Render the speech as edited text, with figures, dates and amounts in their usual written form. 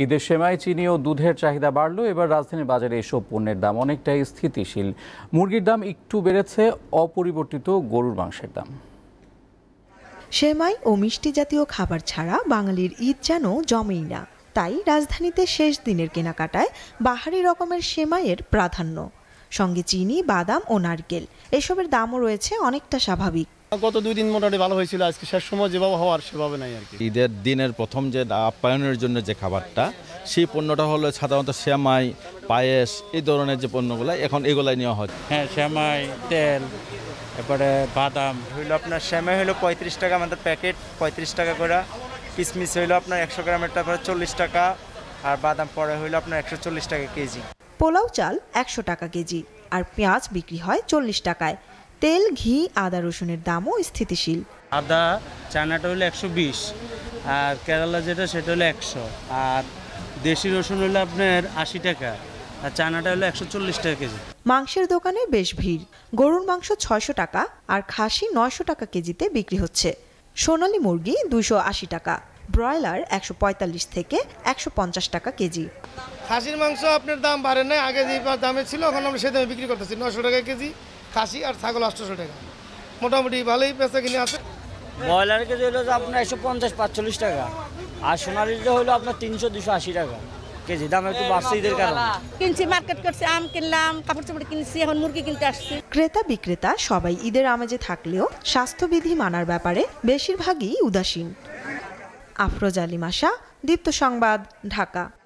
ईदे सेमाई चीनी और दूधेर चाहिदा बाड़लो। एबार राजधानीर बाजारे एसब पण्येर दाम अनेकटाई स्थितिशील। मुरगिर दाम एकटू बेड़ेছে, अपरिवर्तित গরুর মাংসের দাম। सेमाई और मिष्टि जातीय खाबार छाड़ा बांगालिर ईद जेन जमेई ना, ताई राजधानीते शेष दिनेर केनाकाटाय बाहारी रकमेर सेमाइयेर प्राधान्य। संगे चीनी, बादाम और नारकेल एसबेर दामও রয়েছে অনেকটা স্বাভাবিক। গত দুই দিন মোটামুটি ভালো হয়েছিল, আজকে শেষ সময় যেভাবে হওয়ার সেভাবে নাই আর কি। ঈদের দিনের প্রথম যে আপ্যায়নের জন্য যে খাবারটা, সেই পণ্যটা হলো সাধারণত সেমাই, পায়েস, এই ধরনের যে পণ্যগুলো এখন এগুলাই নেওয়া হয়। হ্যাঁ, সেমাই, তেল, এরপরে বাদাম হইলো আপনার সেমাই হইলো ৩৫ টাকা আমাদের প্যাকেট, ৩৫ টাকা করে। কিশমিশ হইলো আপনার ১০০ গ্রামেরটা ৪০ টাকা, আর বাদাম পরে হইলো আপনার ১৪০ টাকা কেজি। পোলাও চাল ১০০ টাকা কেজি, আর পেঁয়াজ বিক্রি হয় ৪০ টাকায়। তেল, ঘি, আদা, রসুনের দামও স্থিতিশীল। আদা চায়নাটা হলো ১২০, আর কেরালা যেটা সেটা হলো ১০০, আর দেশি রসুন হলো আপনার ৮০ টাকা, আর চায়নাটা হলো ১৪০ টাকা কেজি। মাংসের দোকানে বেশ ভিড়। গরুর মাংস ৬০০ টাকা আর খাসি ৯০০ টাকা কেজিতে বিক্রি হচ্ছে। সোনালী মুরগি ২৮০ টাকা, ব্রয়লার ১৪৫ থেকে ১৫০ টাকা কেজি। খাসির মাংস আপনার দাম বাড়ে না, আগে যে দামে ছিল এখন আমরা সে দামে বিক্রি করতেছি, ৯০০ টাকা কেজি। খাসি আর ছাগল ৮০০ টাকা, মোটামুটি ভালোই পেঁচা কিনে আছে। ব্রয়লার কেজি হলো আপনার ১৫০-৪৫ টাকা, আর সোনালিটা হলো আপনার ৩০০-২৮০ টাকা কেজি। দাম একটু বাড়ছে ঈদের কারণে। কিনছি, মার্কেট করছি, আম কিনলাম, কাপড় চোপড় কিনছি, এখন মুরগি কিনতে আসছি। ক্রেতা বিক্রেতা সবাই ঈদের আমেজে থাকলেও স্বাস্থ্যবিধি মানার ব্যাপারে বেশিরভাগই উদাসীন। আফরোজ আলী মাশা, দীপ্ত সংবাদ, ঢাকা।